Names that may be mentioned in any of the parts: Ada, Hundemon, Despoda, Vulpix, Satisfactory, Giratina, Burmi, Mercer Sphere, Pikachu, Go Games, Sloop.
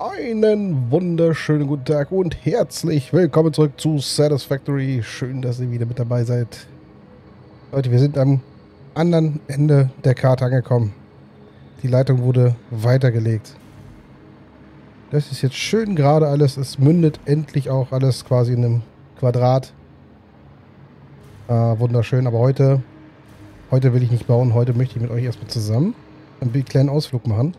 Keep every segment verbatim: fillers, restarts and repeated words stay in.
Einen wunderschönen guten Tag und herzlich willkommen zurück zu Satisfactory. Schön, dass ihr wieder mit dabei seid. Leute, wir sind am anderen Ende der Karte angekommen. Die Leitung wurde weitergelegt. Das ist jetzt schön gerade alles. Es mündet endlich auch alles quasi in einem Quadrat. Äh, wunderschön, aber heute, heute will ich nicht bauen. Heute möchte ich mit euch erstmal zusammen einen kleinen Ausflug machen.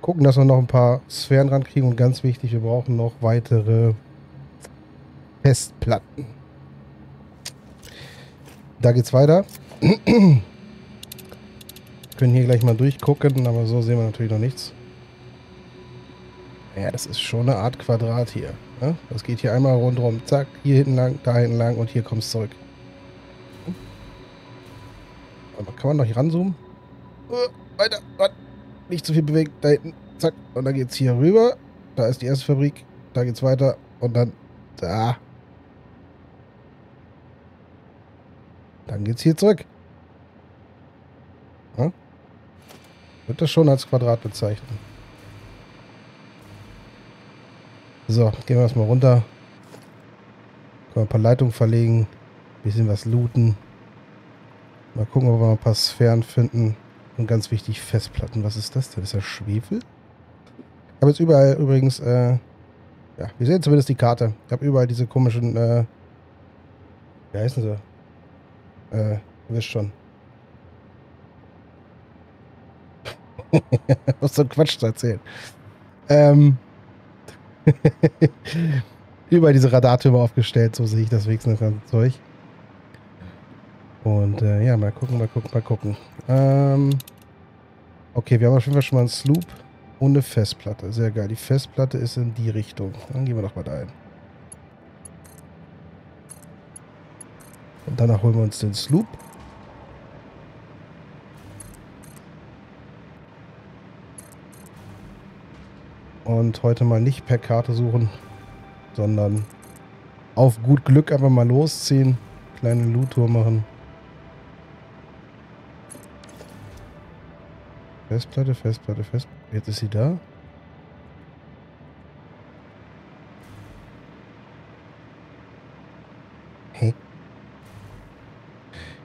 Gucken, dass wir noch ein paar Sphären rankriegen und ganz wichtig, wir brauchen noch weitere Festplatten. Da geht's weiter. Wir können hier gleich mal durchgucken, aber so sehen wir natürlich noch nichts. Ja, das ist schon eine Art Quadrat hier. Ne? Das geht hier einmal rundherum, zack, hier hinten lang, da hinten lang und hier kommt es zurück. Aber kann man noch hier ranzoomen? Uh, weiter, weiter. Nicht zu viel bewegt, da hinten, zack, und dann geht's hier rüber, da ist die erste Fabrik, da geht's weiter und dann, da. Dann geht's hier zurück. Ja? Wird das schon als Quadrat bezeichnen. So, gehen wir erstmal runter. Können wir ein paar Leitungen verlegen, ein bisschen was looten. Mal gucken, ob wir ein paar Sphären finden. Und ganz wichtig, Festplatten. Was ist das denn? Ist das Schwefel? Ich habe jetzt überall übrigens, äh, ja, wir sehen zumindest die Karte. Ich habe überall diese komischen, äh, wie heißen sie? Äh, ihr wisst schon. Was so ein Quatsch zu erzählen. Ähm. Überall diese Radartürme aufgestellt, so sehe ich das wenigstens ganze Zeug. Und äh, ja, mal gucken, mal gucken, mal gucken. Ähm, okay, wir haben auf jeden Fall schon mal einen Sloop ohne Festplatte. Sehr geil. Die Festplatte ist in die Richtung. Dann gehen wir doch mal da hin. Und danach holen wir uns den Sloop. Und heute mal nicht per Karte suchen, sondern auf gut Glück einfach mal losziehen. Kleine Loot-Tour machen. Festplatte, Festplatte, Festplatte. Jetzt ist sie da. Hey.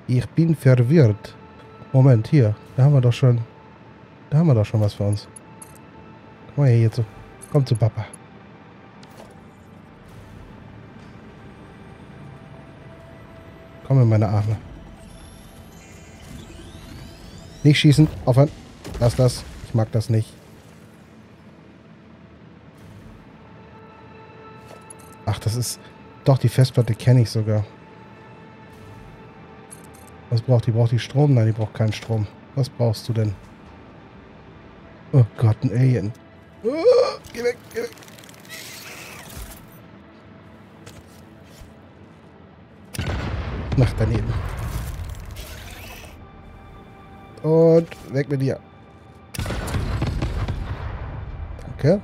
Ich bin verwirrt. Moment, hier. Da haben wir doch schon. Da haben wir doch schon was für uns. Komm mal hier zu. Komm zu Papa. Komm in meine Arme. Nicht schießen. Aufhören. Lass das. Ich mag das nicht. Ach, das ist... Doch, die Festplatte kenne ich sogar. Was braucht die? Braucht die Strom? Nein, die braucht keinen Strom. Was brauchst du denn? Oh Gott, ein Alien. Oh, geh weg, geh weg. Nach daneben. Und weg mit dir. Danke.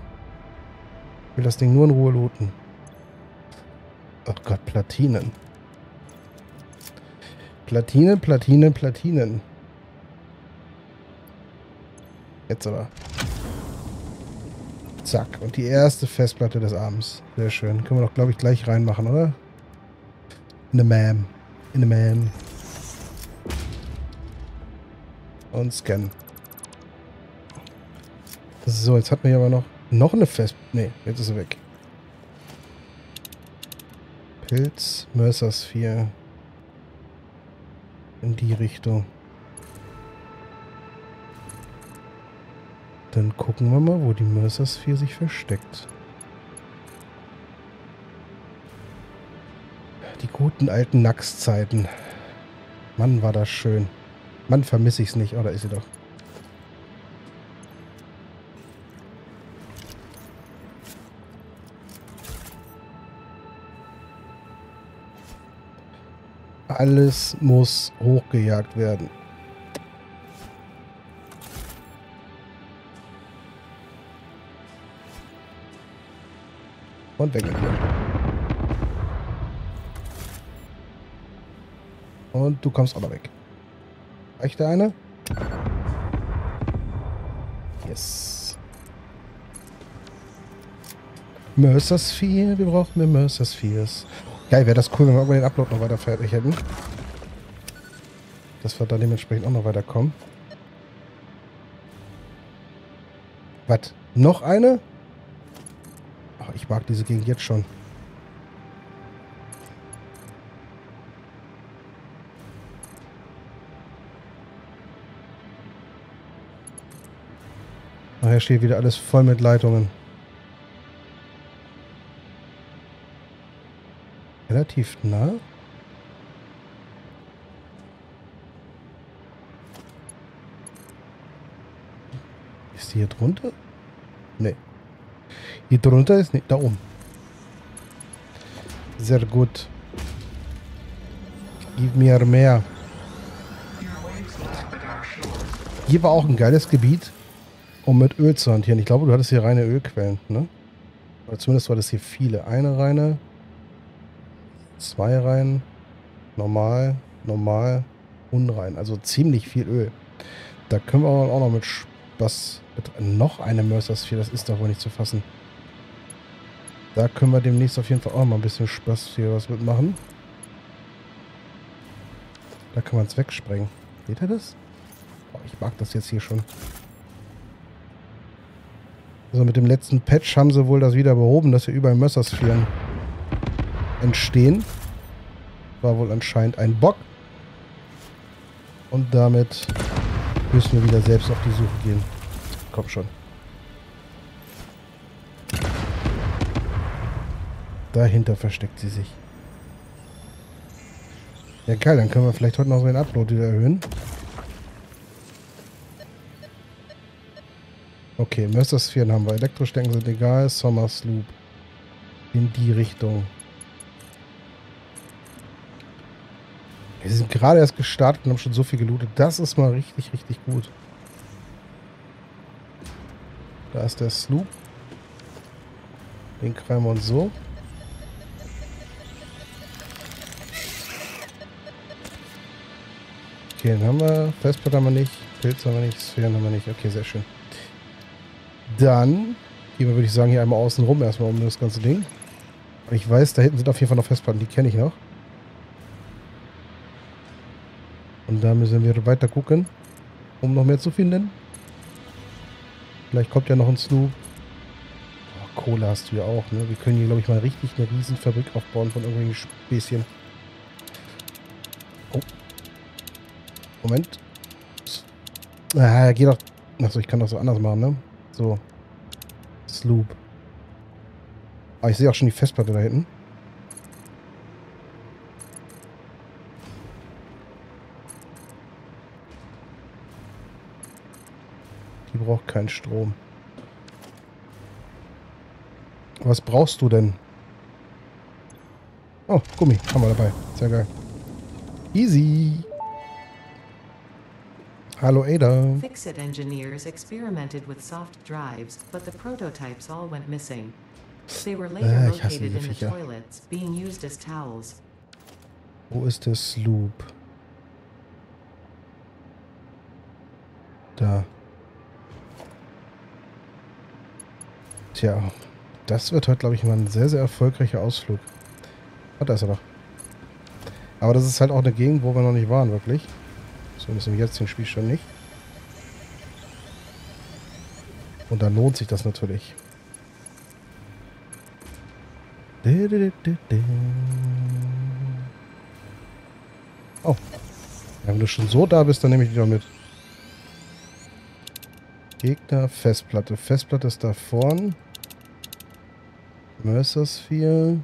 Ich will das Ding nur in Ruhe looten. Oh Gott, Platinen. Platinen, Platinen, Platinen. Jetzt aber. Zack. Und die erste Festplatte des Abends. Sehr schön. Können wir doch, glaube ich, gleich reinmachen, oder? Ne, Ma'am. In dem Man. Und scannen. So, jetzt hat man hier aber noch noch eine Fest... Ne, jetzt ist sie weg. Pilz, Mercer Sphere. In die Richtung. Dann gucken wir mal, wo die Mercer Sphere sich versteckt. Die guten alten Nax-Zeiten. Mann, war das schön. Mann, vermisse ich's nicht. Oh, da ist sie doch. Alles muss hochgejagt werden. Und weg mit dir. Und du kommst auch noch weg. Reicht der eine? Yes. Mercer Sphere, wir brauchen mehr Mercer Spheres. Geil, wäre das cool, wenn wir irgendwann den Upload noch weiter fertig hätten. Dass wir da dementsprechend auch noch weiterkommen. Was? Noch eine? Ach, ich mag diese Gegend jetzt schon. Nachher steht wieder alles voll mit Leitungen. Relativ nah. Ist die hier drunter? Nee. Hier drunter ist nicht. Da oben. Sehr gut. Gib mir mehr. Hier war auch ein geiles Gebiet, um mit Öl zu hantieren. Ich glaube, du hattest hier reine Ölquellen, ne? Oder zumindest war das hier viele. Eine reine. Zwei rein, normal, normal, unrein. Also ziemlich viel Öl. Da können wir aber auch noch mit Spaß... Mit noch eine Mercer Sphere, das ist doch wohl nicht zu fassen. Da können wir demnächst auf jeden Fall auch mal ein bisschen Spaß hier was mitmachen. Da kann man es wegsprengen. Seht ihr das? Oh, ich mag das jetzt hier schon. Also mit dem letzten Patch haben sie wohl das wieder behoben, dass wir überall Mercer Sphären entstehen. War wohl anscheinend ein Bock. Und damit müssen wir wieder selbst auf die Suche gehen. Komm schon. Dahinter versteckt sie sich. Ja geil, dann können wir vielleicht heute noch so den Upload wieder erhöhen. Okay, Mercer Sphären haben wir. Elektrostecken sind egal. Sommer's Loop. In die Richtung. Wir sind gerade erst gestartet und haben schon so viel gelootet. Das ist mal richtig, richtig gut. Da ist der Sloop. Den kriegen wir uns so. Okay, den haben wir. Festplatte haben wir nicht. Pilz haben wir nicht. Sphären haben wir nicht. Okay, sehr schön. Dann gehen wir, würde ich sagen, hier einmal außen rum erstmal um das ganze Ding. Ich weiß, da hinten sind auf jeden Fall noch Festplatten. Die kenne ich noch. Und da müssen wir weiter gucken, um noch mehr zu finden. Vielleicht kommt ja noch ein Sloop. Oh, Kohle hast du ja auch, ne? Wir können hier, glaube ich, mal richtig eine riesen Fabrik aufbauen von irgendwelchen Späßchen. Oh. Moment. Ah, geht doch... Achso, ich kann das so anders machen, ne? So. Sloop. Ah, ich sehe auch schon die Festplatte da hinten. Braucht keinen Strom. Was brauchst du denn? Oh, Gummi. Haben wir dabei. Sehr geil. Easy. Hallo Ada. Fixit engineers experimented with soft drives, but the prototypes all went missing. They were later located in the toilets, being used as towels. Wo ist der Sloop? Da. Tja, das wird heute, glaube ich, mal ein sehr, sehr erfolgreicher Ausflug. Ah, da ist er doch. Aber das ist halt auch eine Gegend, wo wir noch nicht waren, wirklich. So müssen wir jetzt den Spielstand nicht. Und dann lohnt sich das natürlich. Oh. Wenn du schon so da bist, dann nehme ich dich doch mit. Gegner, Festplatte. Festplatte ist da vorn. Mercer Sphere.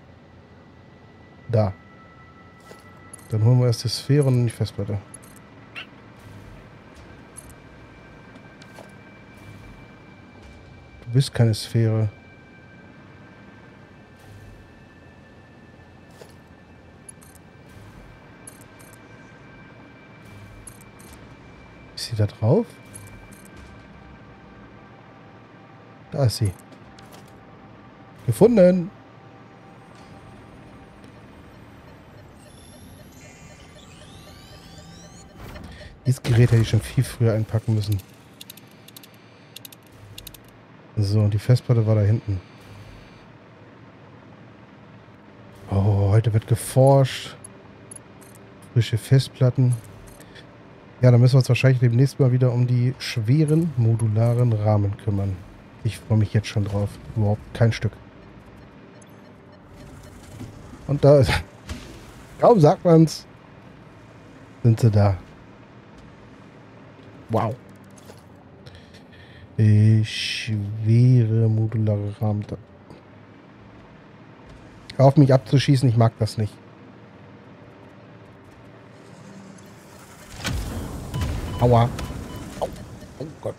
Da. Dann holen wir erst die Sphäre und dann die Festplatte. Du bist keine Sphäre. Ist sie da drauf? Da ist sie. Gefunden. Dieses Gerät hätte ich schon viel früher einpacken müssen. So, und die Festplatte war da hinten. Oh, heute wird geforscht. Frische Festplatten. Ja, dann müssen wir uns wahrscheinlich demnächst mal wieder um die schweren, modularen Rahmen kümmern. Ich freue mich jetzt schon drauf. Überhaupt kein Stück. Und da ist... Kaum sagt man's. Sind sie da. Wow. Äh, schwere, modulare Rahmen. Hör auf mich abzuschießen, ich mag das nicht. Aua. Au. Oh Gott.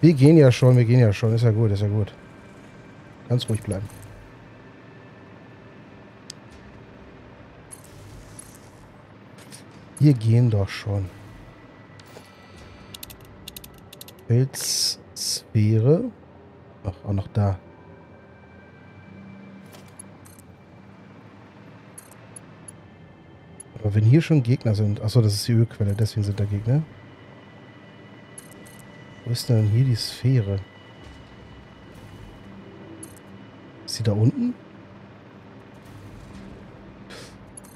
Wir gehen ja schon, wir gehen ja schon. Ist ja gut, ist ja gut. Ganz ruhig bleiben. Wir gehen doch schon. Felssphäre. Ach, auch noch da. Aber wenn hier schon Gegner sind... Achso, das ist die Ölquelle, deswegen sind da Gegner. Wo ist denn hier die Sphäre? Ist sie da unten?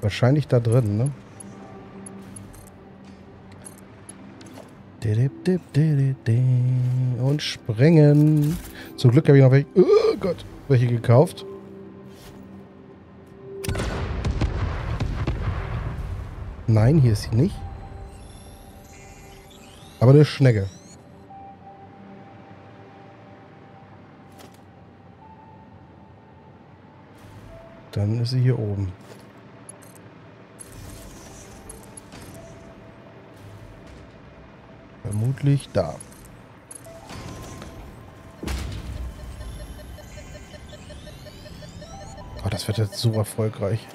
Wahrscheinlich da drin, ne? Und sprengen. Zum Glück habe ich noch welche... Oh Gott, welche gekauft. Nein, hier ist sie nicht. Aber eine Schnecke. Dann ist sie hier oben. Vermutlich da. Oh, das wird jetzt so erfolgreich.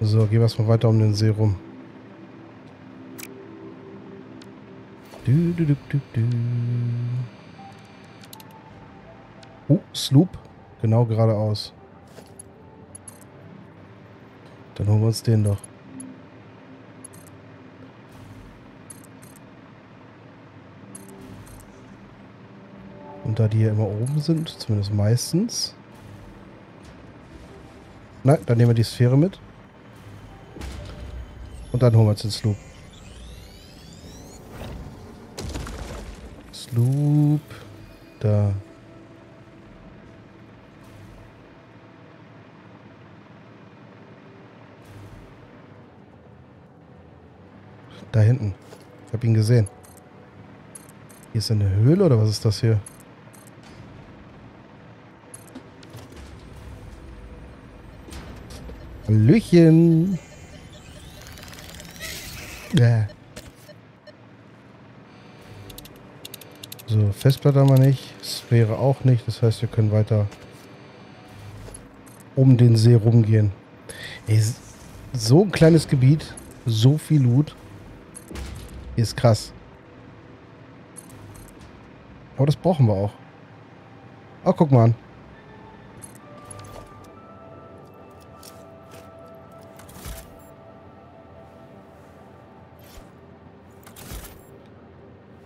So, gehen wir erstmal weiter um den See rum. Du, du, du, du, du. Oh, Sloop. Genau geradeaus. Dann holen wir uns den doch. Und da die ja immer oben sind, zumindest meistens. Nein, dann nehmen wir die Sphäre mit. Und dann holen wir uns den Sloop. Sloop. Da. Da hinten. Ich habe ihn gesehen. Hier ist eine Höhle oder was ist das hier? Hallöchen. So, Festplatte haben wir nicht. Sphäre auch nicht. Das heißt, wir können weiter um den See rumgehen. Ey, so ein kleines Gebiet. So viel Loot. Ist krass. Aber das brauchen wir auch. Oh, guck mal an.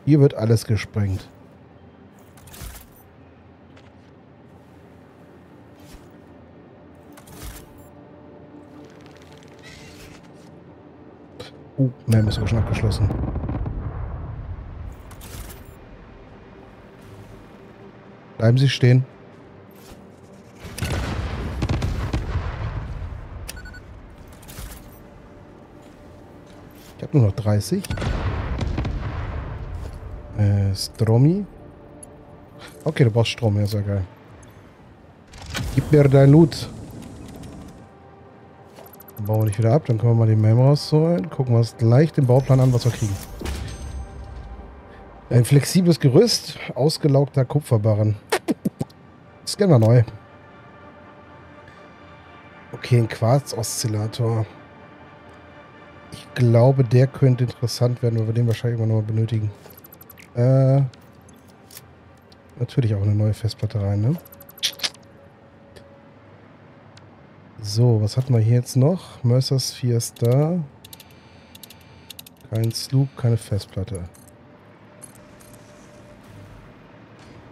Hier wird alles gesprengt. Oh, nein, ist schon abgeschlossen. Bleiben Sie stehen. Ich habe nur noch dreißig. Äh, Stromi. Okay, du brauchst Strom, ja, sehr geil. Gib mir dein Loot. Dann bauen wir dich wieder ab, dann können wir mal den Mem rausholen. Gucken wir uns gleich den Bauplan an, was wir kriegen. Ein flexibles Gerüst, ausgelaugter Kupferbarren. Scannen wir neu. Okay, ein Quarz-Oszillator. Ich glaube, der könnte interessant werden, weil wir den wahrscheinlich immer noch mal benötigen. Äh, natürlich auch eine neue Festplatte rein, ne? So, was hatten wir hier jetzt noch? Mercer Sphere ist da. Kein Sloop, keine Festplatte.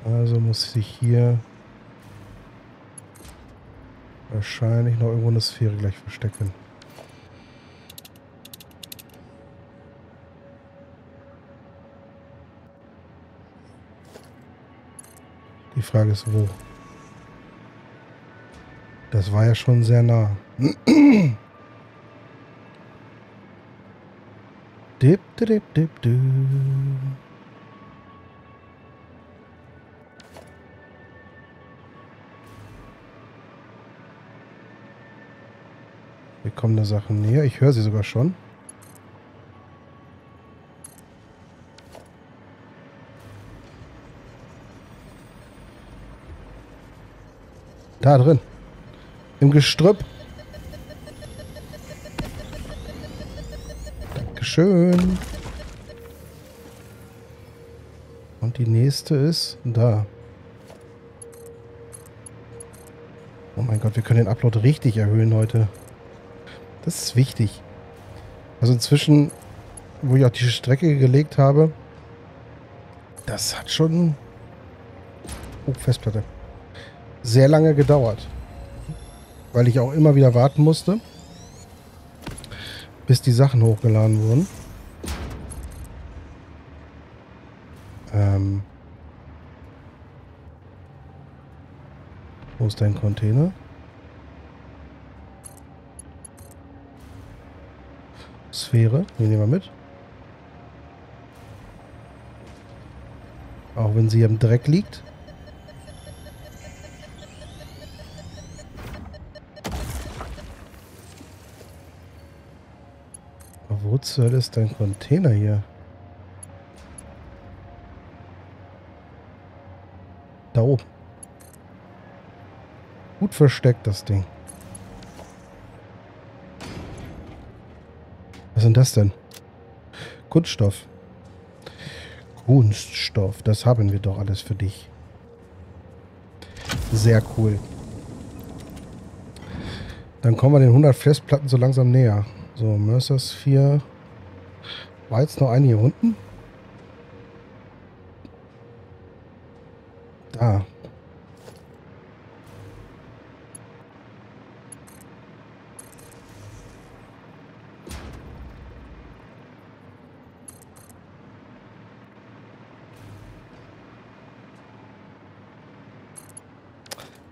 Also muss ich hier wahrscheinlich noch irgendwo eine Sphäre gleich verstecken. Die Frage ist, wo? Das war ja schon sehr nah. Dip, dip, dip, dip. Wir kommen der Sache näher. Ich höre sie sogar schon. Da drin. Im Gestrüpp. Dankeschön. Und die nächste ist da. Oh mein Gott, wir können den Upload richtig erhöhen heute. Das ist wichtig. Also inzwischen, wo ich auch die Strecke gelegt habe, das hat schon... Oh, Festplatte. Sehr lange gedauert, weil ich auch immer wieder warten musste, bis die Sachen hochgeladen wurden. Ähm. Wo ist dein Container? Sphäre, den nehmen wir mit. Auch wenn sie im Dreck liegt. Wo zur Hölle ist dein Container hier? Da oben. Gut versteckt, das Ding. Was sind das denn? Kunststoff. Kunststoff, das haben wir doch alles für dich. Sehr cool. Dann kommen wir den hundert Festplatten so langsam näher. So, Mercer Sphere. War jetzt noch eine hier unten? Da.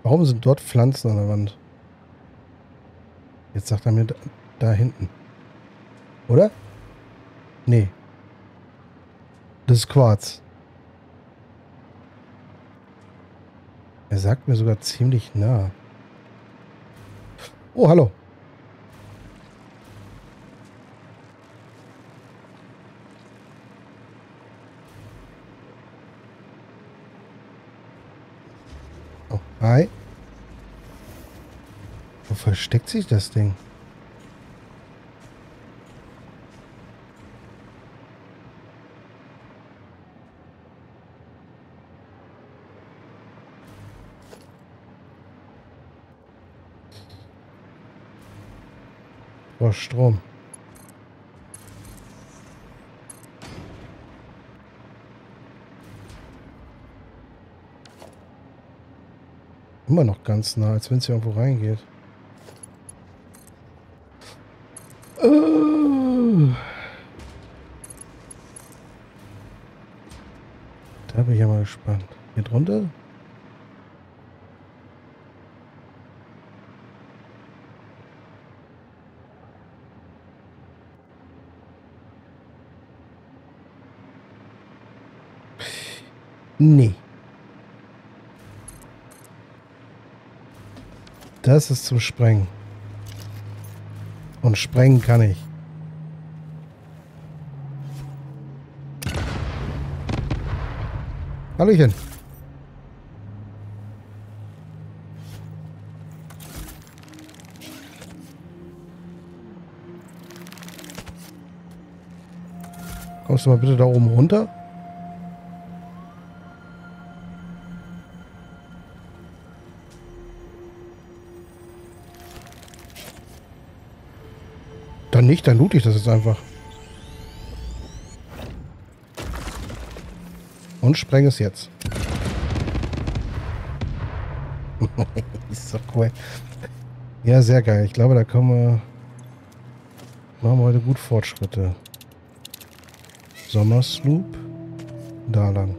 Warum sind dort Pflanzen an der Wand? Jetzt sagt er mir... Da hinten. Oder? Nee. Das ist Quarz. Er sagt mir sogar ziemlich nah. Oh, hallo. Oh, hi. Wo versteckt sich das Ding? Strom. Immer noch ganz nah, als wenn es hier irgendwo reingeht. Oh. Da bin ich ja mal gespannt. Hier drunter? Nee. Das ist zum Sprengen. Und sprengen kann ich. Hallöchen. Kommst du mal bitte da oben runter? Dann nicht, dann loote ich das jetzt einfach. Und spreng es jetzt. Ist so cool. Ja, sehr geil. Ich glaube, da kommen wir... Machen wir heute gut Fortschritte. Sommersloop. Da lang.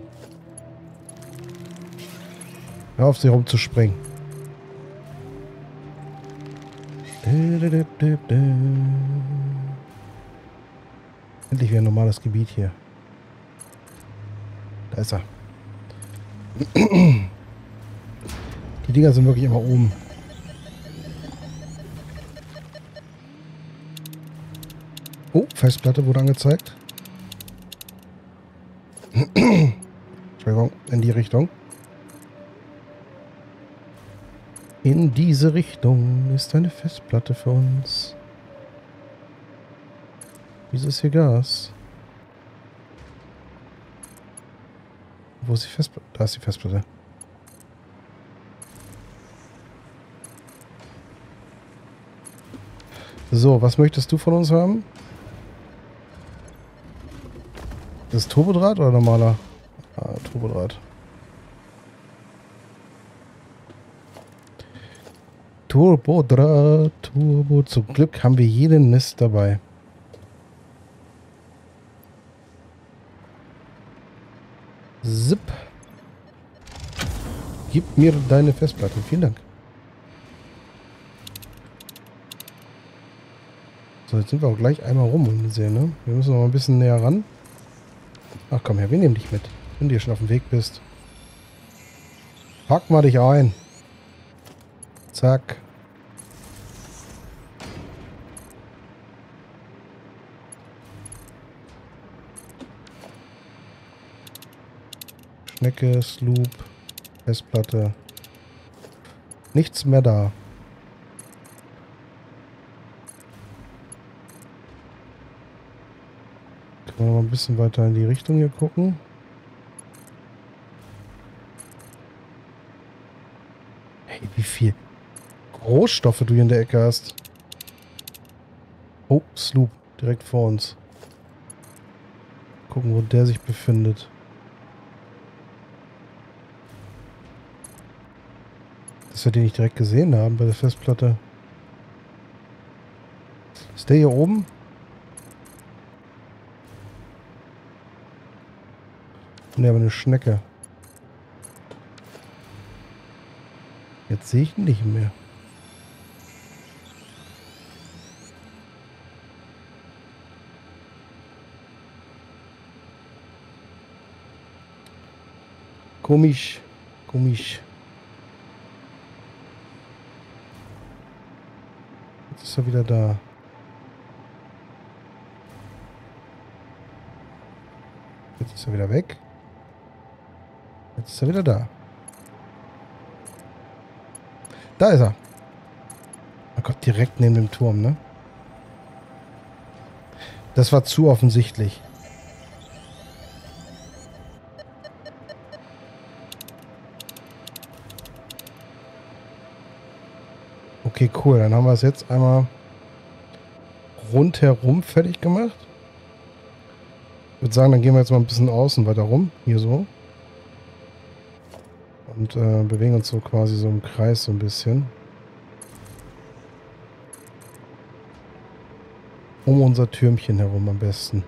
Hör auf, sie rumzuspringen. Endlich wieder ein normales Gebiet hier. Da ist er. Die Dinger sind wirklich immer oben. Oh, Festplatte wurde angezeigt. Entschuldigung, in die Richtung. In diese Richtung ist eine Festplatte für uns. Wieso ist hier Gas? Wo ist die Festplatte? Da ist die Festplatte. So, was möchtest du von uns haben? Das ist Turbodraht oder normaler? Ah, Turbodraht. Turbodraht, Turbo. Zum Glück haben wir jeden Mist dabei. Zip. Gib mir deine Festplatte. Vielen Dank. So, jetzt sind wir auch gleich einmal rum und sehen, ne? Wir müssen noch ein bisschen näher ran. Ach komm her, wir nehmen dich mit, wenn du hier schon auf dem Weg bist. Pack mal dich ein. Zack. Schnecke, Sloop, Festplatte. Nichts mehr da. Können wir mal ein bisschen weiter in die Richtung hier gucken. Hey, wie viel Rohstoffe du hier in der Ecke hast. Oh, Sloop, direkt vor uns. Gucken, wo der sich befindet. Dass wir den nicht direkt gesehen haben bei der Festplatte. Ist der hier oben? Ne, aber eine Schnecke. Jetzt sehe ich ihn nicht mehr. Komisch, komisch. Jetzt ist er wieder da. Jetzt ist er wieder weg. Jetzt ist er wieder da. Da ist er. Oh Gott, direkt neben dem Turm, ne? Das war zu offensichtlich. Okay, cool. Dann haben wir es jetzt einmal rundherum fertig gemacht. Ich würde sagen, dann gehen wir jetzt mal ein bisschen außen weiter rum. Hier so. Und äh, bewegen uns so quasi so im Kreis so ein bisschen. Um unser Türmchen herum am besten.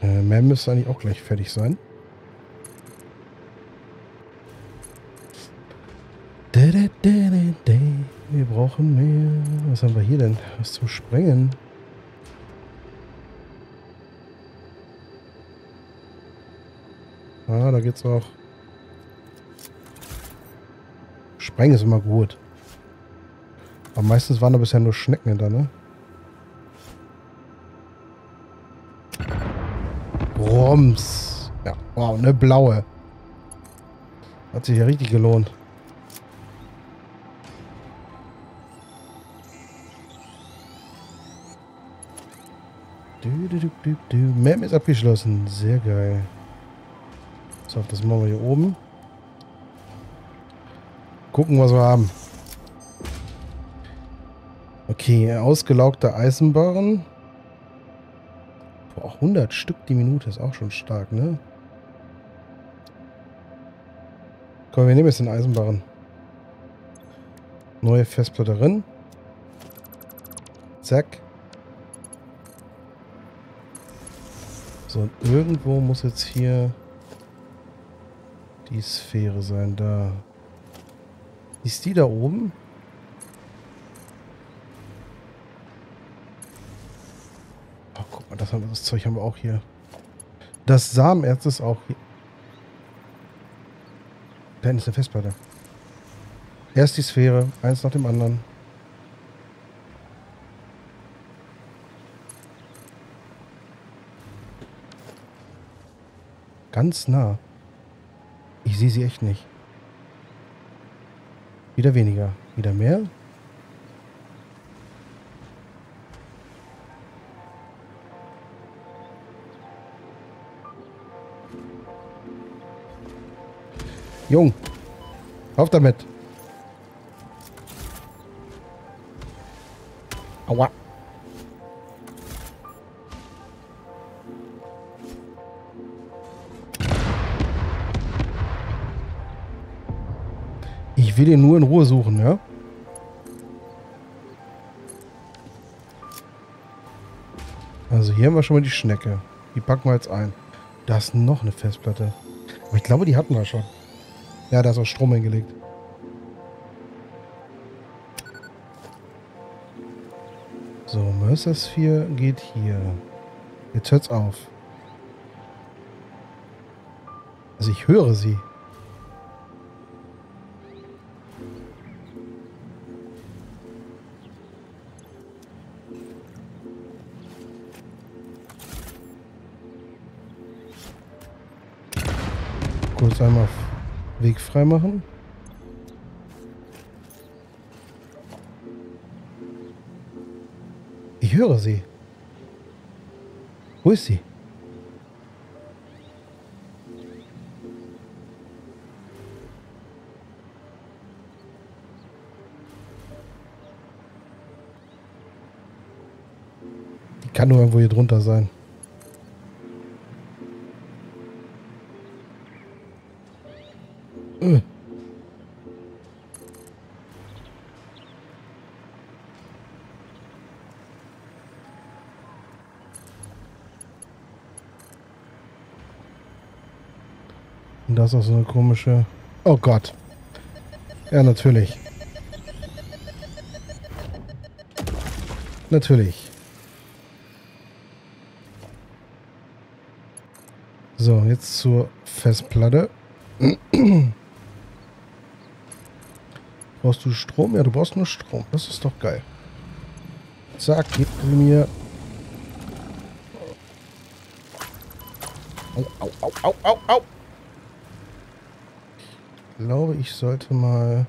Äh, mehr müsste eigentlich auch gleich fertig sein. Wir brauchen mehr. Was haben wir hier denn? Was zum Sprengen? Ah, da geht's auch. Sprengen ist immer gut. Aber meistens waren da bisher nur Schnecken da, ne? Rums. Ja, wow, eine blaue. Hat sich ja richtig gelohnt. Map ist abgeschlossen. Sehr geil. So, das machen wir hier oben. Gucken, was wir haben. Okay, ausgelaugter Eisenbarren. Aber auch hundert Stück die Minute ist auch schon stark, ne? Komm, wir nehmen jetzt den Eisenbarren. Neue Festplatte drin. Zack. So, und irgendwo muss jetzt hier die Sphäre sein, da. Ist die da oben? Oh, guck mal, das, haben wir, das Zeug haben wir auch hier. Das Samenerz ist auch hier. Da hinten ist eine Festplatte. Erst die Sphäre, eins nach dem anderen. Ganz nah. Ich sehe sie echt nicht. Wieder weniger. Wieder mehr. Jung. Auf damit. Aua. Ich will den nur in Ruhe suchen, ja? Also hier haben wir schon mal die Schnecke. Die packen wir jetzt ein. Da ist noch eine Festplatte. Aber ich glaube, die hatten wir schon. Ja, da ist auch Strom hingelegt. So, Mercer Sphere geht hier. Jetzt hört's auf. Also ich höre sie. Kurz einmal Weg frei machen. Ich höre sie. Wo ist sie? Die kann nur irgendwo hier drunter sein. Und das ist auch so eine komische... Oh Gott. Ja, natürlich. Natürlich. So, jetzt zur Festplatte. Brauchst du Strom? Ja, du brauchst nur Strom. Das ist doch geil. Zack, gib mir... Au, au, au, au, au, au. Ich glaube, ich sollte mal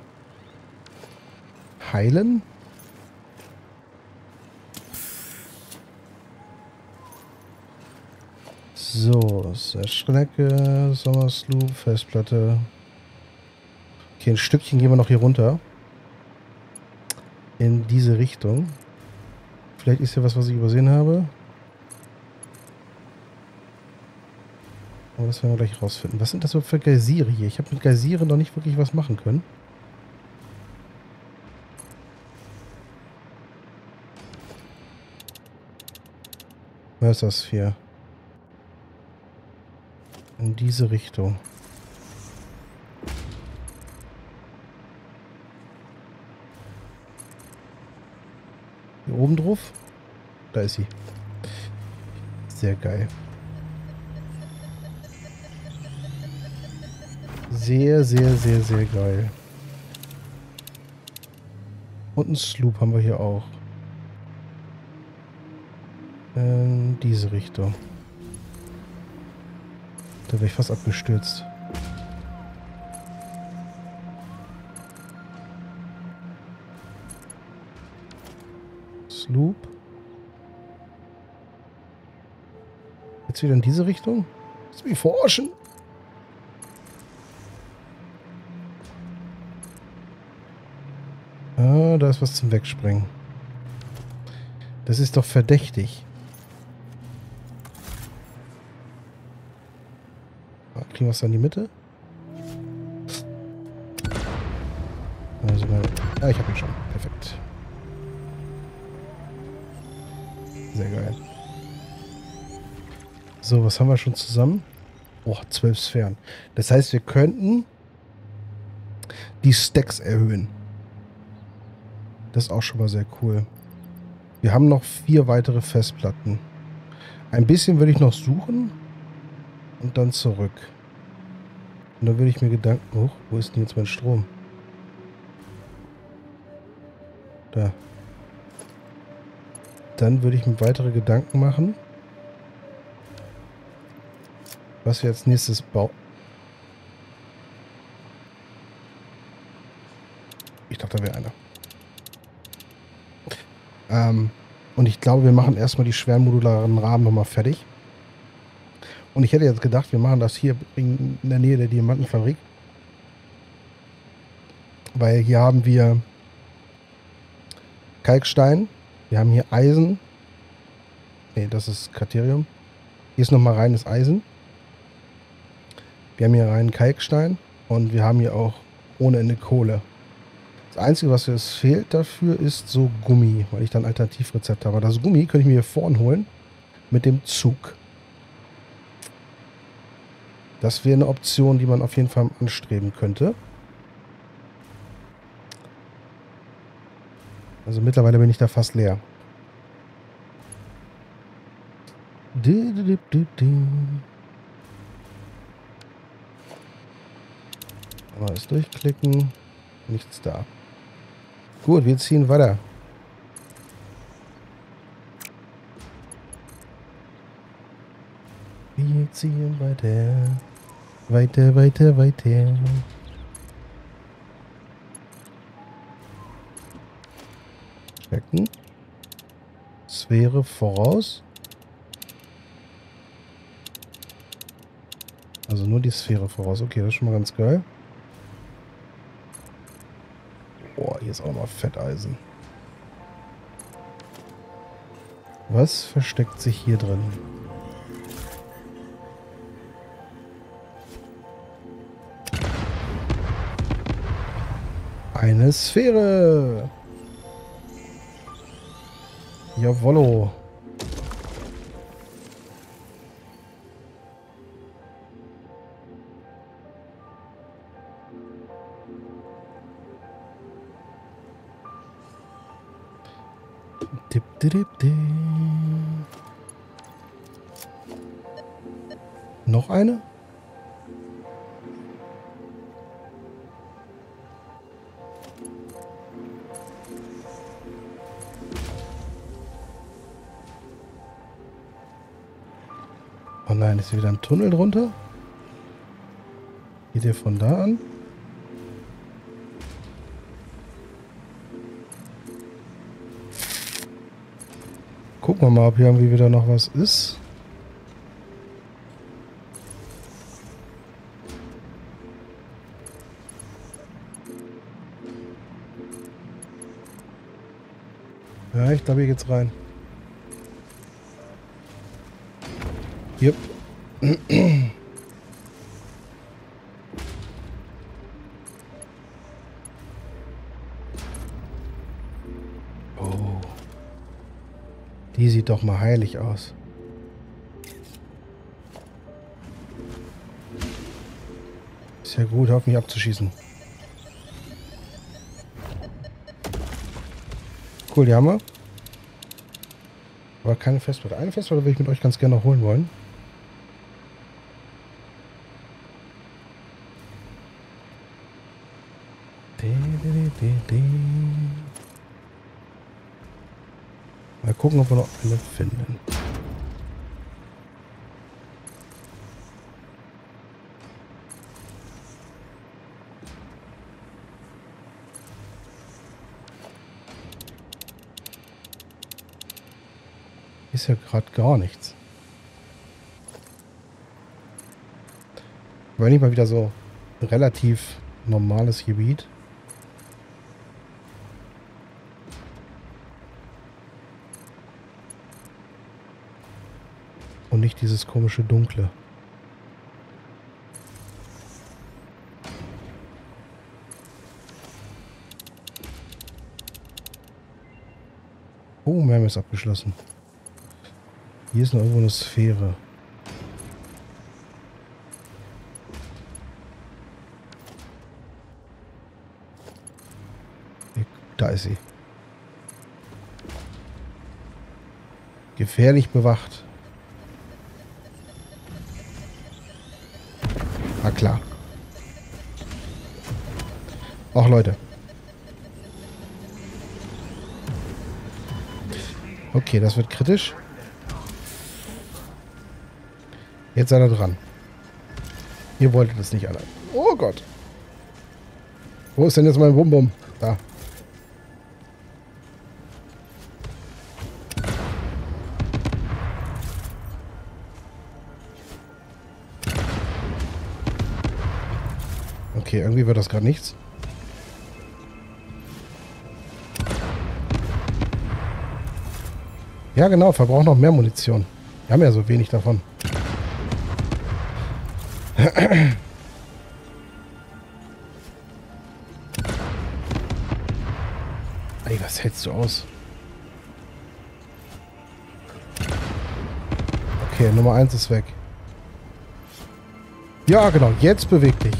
heilen. So, Schnecke, Sommersloop, Festplatte. Okay, ein Stückchen gehen wir noch hier runter. In diese Richtung. Vielleicht ist hier was, was ich übersehen habe. Aber das werden wir gleich rausfinden. Was sind das für Geysire hier? Ich habe mit Geysiren noch nicht wirklich was machen können. Mercer Sphere. In diese Richtung. Hier oben drauf? Da ist sie. Sehr geil. Sehr, sehr, sehr, sehr geil. Und einen Sloop haben wir hier auch. In diese Richtung. Da wäre ich fast abgestürzt. Sloop. Jetzt wieder in diese Richtung. Lass mich forschen. Ah, da ist was zum Wegspringen. Das ist doch verdächtig. bisschen was an die Mitte. Also, ah, ich habe ihn schon. Perfekt. Sehr geil. So, was haben wir schon zusammen? Oh, zwölf Sphären. Das heißt, wir könnten die Stacks erhöhen. Das ist auch schon mal sehr cool. Wir haben noch vier weitere Festplatten. Ein bisschen würde ich noch suchen und dann zurück. Und dann würde ich mir Gedanken hoch. Wo ist denn jetzt mein Strom? Da. Dann würde ich mir weitere Gedanken machen, was wir als nächstes bauen. Ich dachte, da wäre einer. Ähm, und ich glaube, wir machen erstmal die schweren modularen Rahmen nochmal fertig. Und ich hätte jetzt gedacht, wir machen das hier in der Nähe der Diamantenfabrik. Weil hier haben wir Kalkstein. Wir haben hier Eisen. Ne, das ist Kriterium. Hier ist nochmal reines Eisen. Wir haben hier reinen Kalkstein. Und wir haben hier auch ohne Ende Kohle. Das Einzige, was es fehlt dafür, ist so Gummi, weil ich dann ein Alternativrezept habe. Das Gummi könnte ich mir hier vorn holen mit dem Zug. Das wäre eine Option, die man auf jeden Fall anstreben könnte. Also mittlerweile bin ich da fast leer. Alles durchklicken. Nichts da. Gut, wir ziehen weiter. Wir ziehen weiter. Weiter, weiter, weiter. Checken. Sphäre voraus. Also nur die Sphäre voraus. Okay, das ist schon mal ganz geil. Boah, hier ist auch mal Fetteisen. Was versteckt sich hier drin? Eine Sphäre! Jawollo! Noch eine? Oh nein, ist hier wieder ein Tunnel drunter? Geht ihr von da an? Gucken wir mal, ob hier irgendwie wieder noch was ist. Ja, ich glaube, hier geht's rein. Jupp. Die sieht doch mal heilig aus. Ist ja gut, auf mich abzuschießen. Cool, die haben wir. Aber keine Festplatte. Eine Festplatte würde ich mit euch ganz gerne noch holen wollen. Mal gucken, ob wir noch eine finden. Ist ja gerade gar nichts. Weil nicht mal wieder so ein relativ normales Gebiet. Und nicht dieses komische Dunkle. Oh, wir haben es abgeschlossen. Hier ist noch irgendwo eine Sphäre. Da ist sie. Gefährlich bewacht. Na klar. Ach Leute. Okay, das wird kritisch. Jetzt seid ihr dran. Ihr wolltet das nicht alle. Oh Gott. Wo ist denn jetzt mein Bum-Bum? Da. Okay, irgendwie wird das gerade nichts. Ja genau, verbraucht noch mehr Munition. Wir haben ja so wenig davon. Ey, was hältst du aus? Okay, Nummer eins ist weg. Ja genau, jetzt beweg dich.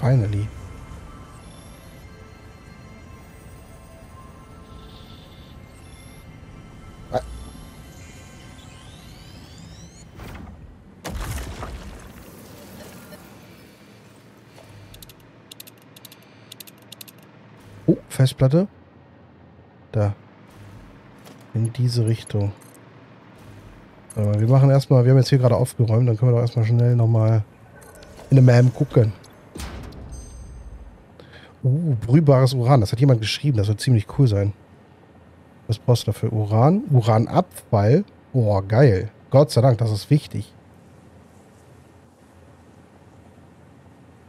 Finally. Oh, Festplatte. Da. In diese Richtung. Aber wir machen erstmal, wir haben jetzt hier gerade aufgeräumt, dann können wir doch erstmal schnell nochmal in der Map gucken. Uh, brühbares Uran. Das hat jemand geschrieben. Das wird ziemlich cool sein. Was brauchst du dafür? Uran? Uranabfall? Oh, geil. Gott sei Dank, das ist wichtig.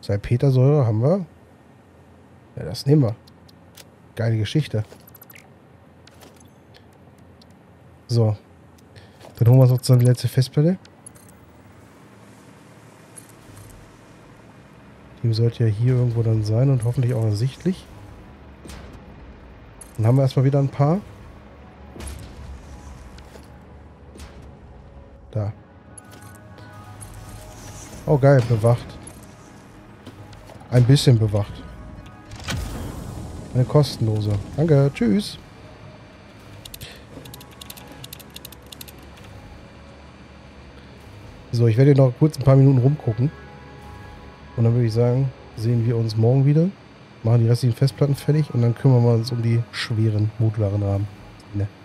Salpetersäure haben wir. Ja, das nehmen wir. Geile Geschichte. So. Dann holen wir uns noch so eine letzte Festplatte. Die sollte ja hier irgendwo dann sein und hoffentlich auch ersichtlich. Dann haben wir erstmal wieder ein paar. Da. Oh geil, bewacht. Ein bisschen bewacht. Eine kostenlose. Danke, tschüss. So, ich werde hier noch kurz ein paar Minuten rumgucken. Und dann würde ich sagen, sehen wir uns morgen wieder, machen die restlichen Festplatten fertig und dann kümmern wir uns um die schweren modularen Rahmen. Ne.